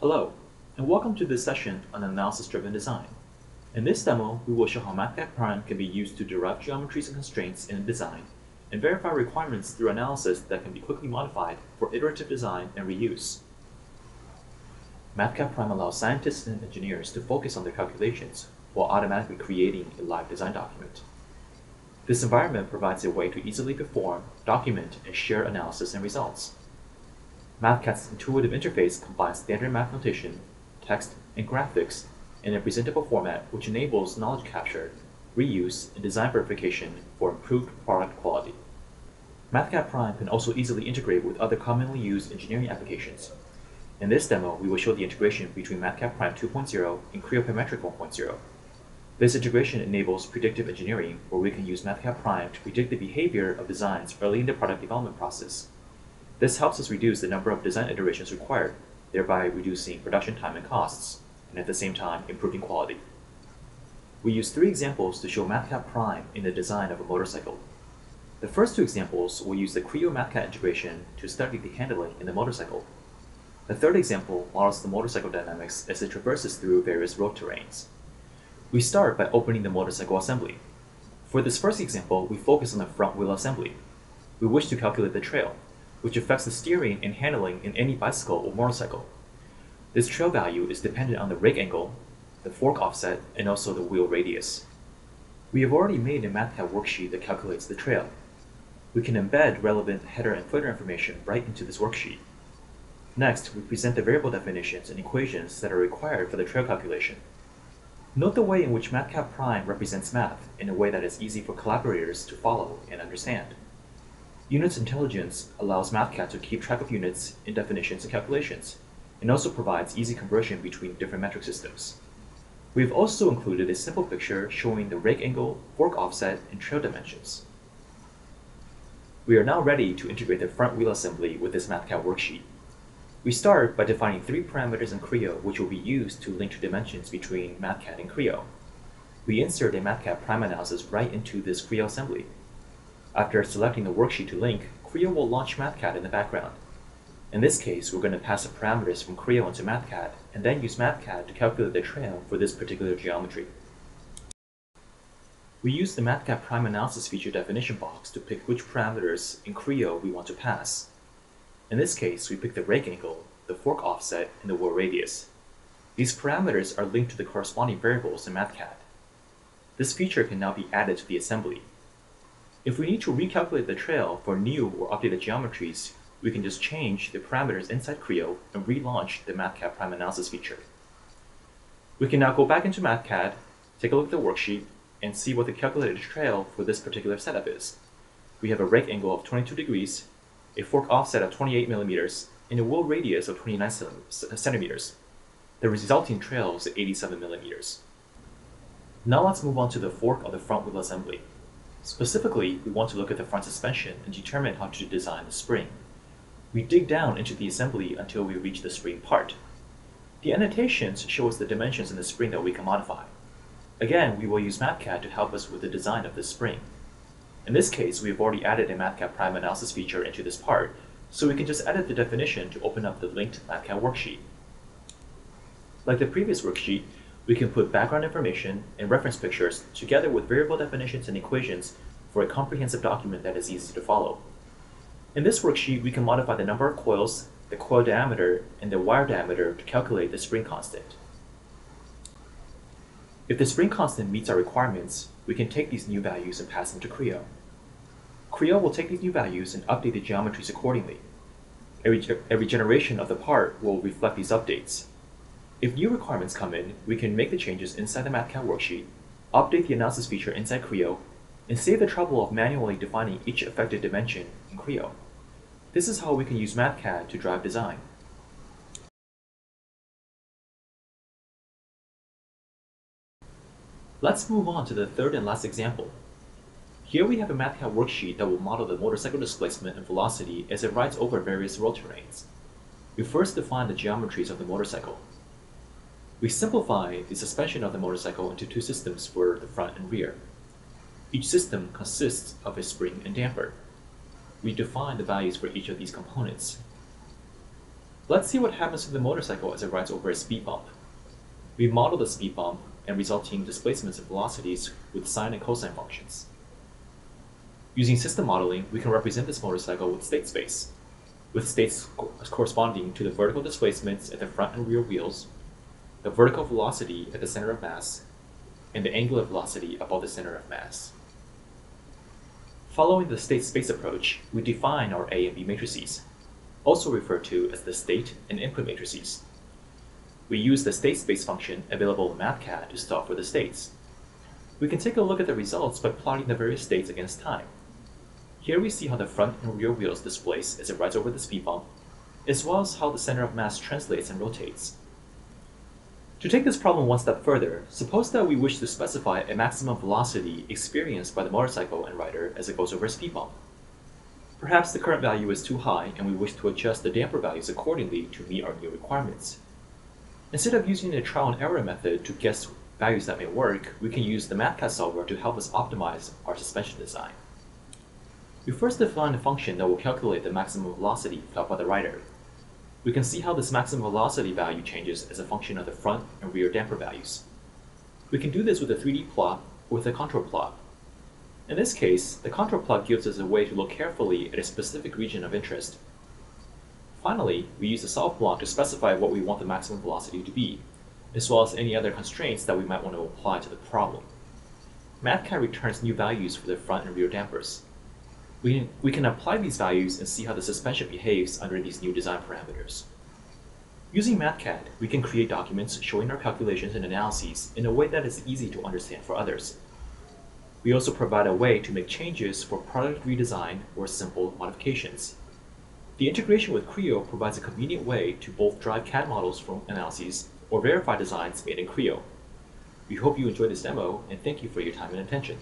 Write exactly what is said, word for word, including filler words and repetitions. Hello, and welcome to this session on analysis-driven design. In this demo, we will show how Mathcad Prime can be used to derive geometries and constraints in design and verify requirements through analysis that can be quickly modified for iterative design and reuse. Mathcad Prime allows scientists and engineers to focus on their calculations while automatically creating a live design document. This environment provides a way to easily perform, document, and share analysis and results. Mathcad's intuitive interface combines standard math notation, text, and graphics in a presentable format which enables knowledge capture, reuse, and design verification for improved product quality. Mathcad Prime can also easily integrate with other commonly used engineering applications. In this demo, we will show the integration between Mathcad Prime two point oh and Creo Parametric one point oh. This integration enables predictive engineering, where we can use Mathcad Prime to predict the behavior of designs early in the product development process. This helps us reduce the number of design iterations required, thereby reducing production time and costs, and at the same time improving quality. We use three examples to show Mathcad Prime in the design of a motorcycle. The first two examples will use the Creo Mathcad integration to study the handling in the motorcycle. The third example models the motorcycle dynamics as it traverses through various road terrains. We start by opening the motorcycle assembly. For this first example, we focus on the front wheel assembly. We wish to calculate the trail, which affects the steering and handling in any bicycle or motorcycle. This trail value is dependent on the brake angle, the fork offset, and also the wheel radius. We have already made a Mathcad worksheet that calculates the trail. We can embed relevant header and footer information right into this worksheet. Next, we present the variable definitions and equations that are required for the trail calculation. Note the way in which Mathcad Prime represents math in a way that is easy for collaborators to follow and understand. Units intelligence allows Mathcad to keep track of units in definitions and calculations, and also provides easy conversion between different metric systems. We have also included a simple picture showing the rake angle, fork offset, and trail dimensions. We are now ready to integrate the front wheel assembly with this Mathcad worksheet. We start by defining three parameters in Creo which will be used to link to dimensions between Mathcad and Creo. We insert a Mathcad Prime analysis right into this Creo assembly. After selecting the worksheet to link, Creo will launch Mathcad in the background. In this case, we're going to pass the parameters from Creo into Mathcad, and then use Mathcad to calculate the trail for this particular geometry. We use the Mathcad Prime analysis feature definition box to pick which parameters in Creo we want to pass. In this case, we pick the rake angle, the fork offset, and the wheel radius. These parameters are linked to the corresponding variables in Mathcad. This feature can now be added to the assembly. If we need to recalculate the trail for new or updated geometries, we can just change the parameters inside Creo and relaunch the Mathcad Prime analysis feature. We can now go back into Mathcad, take a look at the worksheet, and see what the calculated trail for this particular setup is. We have a rake angle of twenty-two degrees, a fork offset of twenty-eight millimeters, and a wheel radius of twenty-nine centimeters. The resulting trail is eighty-seven millimeters. Now let's move on to the fork of the front wheel assembly. Specifically, we want to look at the front suspension and determine how to design the spring. We dig down into the assembly until we reach the spring part. The annotations show us the dimensions in the spring that we can modify. Again, we will use Mathcad to help us with the design of this spring. In this case, we have already added a Mathcad Prime analysis feature into this part, so we can just edit the definition to open up the linked Mathcad worksheet. Like the previous worksheet, we can put background information and reference pictures together with variable definitions and equations for a comprehensive document that is easy to follow. In this worksheet, we can modify the number of coils, the coil diameter, and the wire diameter to calculate the spring constant. If the spring constant meets our requirements, we can take these new values and pass them to Creo. Creo will take these new values and update the geometries accordingly. Every, every generation of the part will reflect these updates. If new requirements come in, we can make the changes inside the Mathcad worksheet, update the analysis feature inside Creo, and save the trouble of manually defining each affected dimension in Creo. This is how we can use Mathcad to drive design. Let's move on to the third and last example. Here we have a Mathcad worksheet that will model the motorcycle displacement and velocity as it rides over various road terrains. We first define the geometries of the motorcycle. We simplify the suspension of the motorcycle into two systems for the front and rear. Each system consists of a spring and damper. We define the values for each of these components. Let's see what happens to the motorcycle as it rides over a speed bump. We model the speed bump and resulting displacements and velocities with sine and cosine functions. Using system modeling, we can represent this motorcycle with state space, with states co corresponding to the vertical displacements at the front and rear wheels, the vertical velocity at the center of mass, and the angular velocity above the center of mass. Following the state space approach, we define our A and B matrices, also referred to as the state and input matrices. We use the state space function available in Mathcad to solve for the states. We can take a look at the results by plotting the various states against time. Here we see how the front and rear wheels displace as it rides over the speed bump, as well as how the center of mass translates and rotates. To take this problem one step further, suppose that we wish to specify a maximum velocity experienced by the motorcycle and rider as it goes over a speed bump. Perhaps the current value is too high and we wish to adjust the damper values accordingly to meet our new requirements. Instead of using the trial and error method to guess values that may work, we can use the Mathcad solver to help us optimize our suspension design. We first define a function that will calculate the maximum velocity felt by the rider. We can see how this maximum velocity value changes as a function of the front and rear damper values. We can do this with a three D plot or with a contour plot. In this case, the contour plot gives us a way to look carefully at a specific region of interest. Finally, we use the solve block to specify what we want the maximum velocity to be, as well as any other constraints that we might want to apply to the problem. Mathcad returns new values for the front and rear dampers. We, we can apply these values and see how the suspension behaves under these new design parameters. Using Mathcad, we can create documents showing our calculations and analyses in a way that is easy to understand for others. We also provide a way to make changes for product redesign or simple modifications. The integration with Creo provides a convenient way to both drive C A D models from analyses or verify designs made in Creo. We hope you enjoyed this demo, and thank you for your time and attention.